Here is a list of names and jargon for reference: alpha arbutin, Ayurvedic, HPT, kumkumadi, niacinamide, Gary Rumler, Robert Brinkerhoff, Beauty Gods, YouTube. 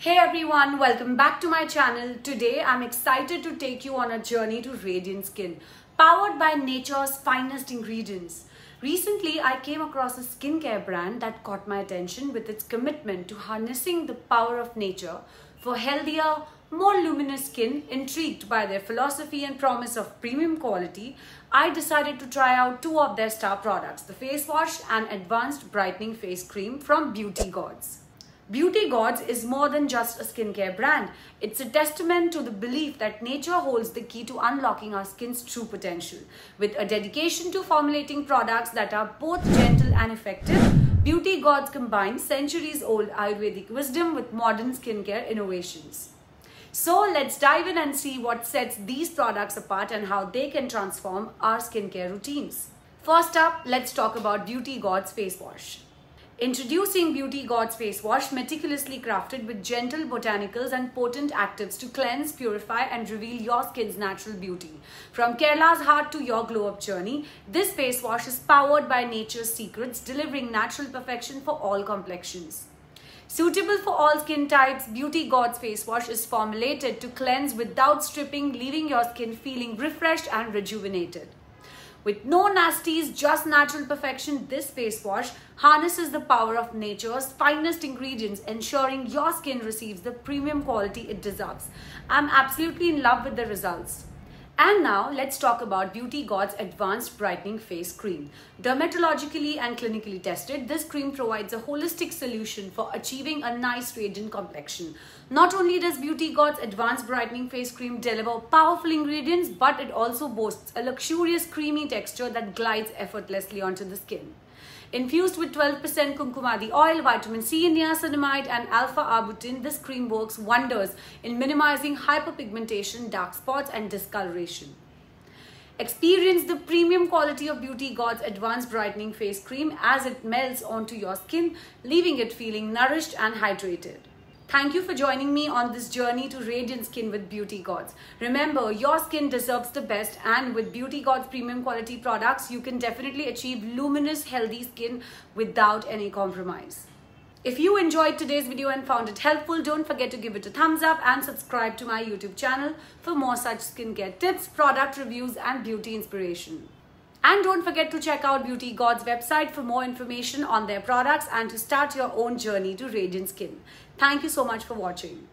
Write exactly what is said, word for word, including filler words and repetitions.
Hey everyone, welcome back to my channel. Today I'm excited to take you on a journey to radiant skin, powered by nature's finest ingredients. Recently, I came across a skincare brand that caught my attention with its commitment to harnessing the power of nature for healthier, more luminous skin. Intrigued by their philosophy and promise of premium quality, I decided to try out two of their star products, the face wash and advanced brightening face cream from Beauty Gods. Beauty Gods is more than just a skincare brand. It's a testament to the belief that nature holds the key to unlocking our skin's true potential. With a dedication to formulating products that are both gentle and effective, Beauty Gods combines centuries-old Ayurvedic wisdom with modern skincare innovations. So let's dive in and see what sets these products apart and how they can transform our skincare routines. First up, let's talk about Beauty Gods Face Wash. Introducing Beauty Gods Face Wash, meticulously crafted with gentle botanicals and potent actives to cleanse, purify and reveal your skin's natural beauty. From Kerala's heart to your glow-up journey, this face wash is powered by nature's secrets, delivering natural perfection for all complexions. Suitable for all skin types, Beauty Gods Face Wash is formulated to cleanse without stripping, leaving your skin feeling refreshed and rejuvenated. With no nasties, just natural perfection, this face wash harnesses the power of nature's finest ingredients, ensuring your skin receives the premium quality it deserves. I'm absolutely in love with the results. And now, let's talk about Beauty Gods Advanced Brightening Face Cream. Dermatologically and clinically tested, this cream provides a holistic solution for achieving a nice radiant complexion. Not only does Beauty Gods Advanced Brightening Face Cream deliver powerful ingredients, but it also boasts a luxurious creamy texture that glides effortlessly onto the skin. Infused with twelve percent kumkumadi oil, vitamin C, niacinamide and alpha arbutin, this cream works wonders in minimizing hyperpigmentation, dark spots and discoloration. Experience the premium quality of Beauty Gods Advanced Brightening Face Cream as it melts onto your skin, leaving it feeling nourished and hydrated. Thank you for joining me on this journey to radiant skin with Beauty Gods. Remember, your skin deserves the best, and with Beauty Gods premium quality products, you can definitely achieve luminous, healthy skin without any compromise. If you enjoyed today's video and found it helpful, don't forget to give it a thumbs up and subscribe to my YouTube channel for more such skincare tips, product reviews, and beauty inspiration. And don't forget to check out Beauty Gods website for more information on their products and to start your own journey to radiant skin. Thank you so much for watching.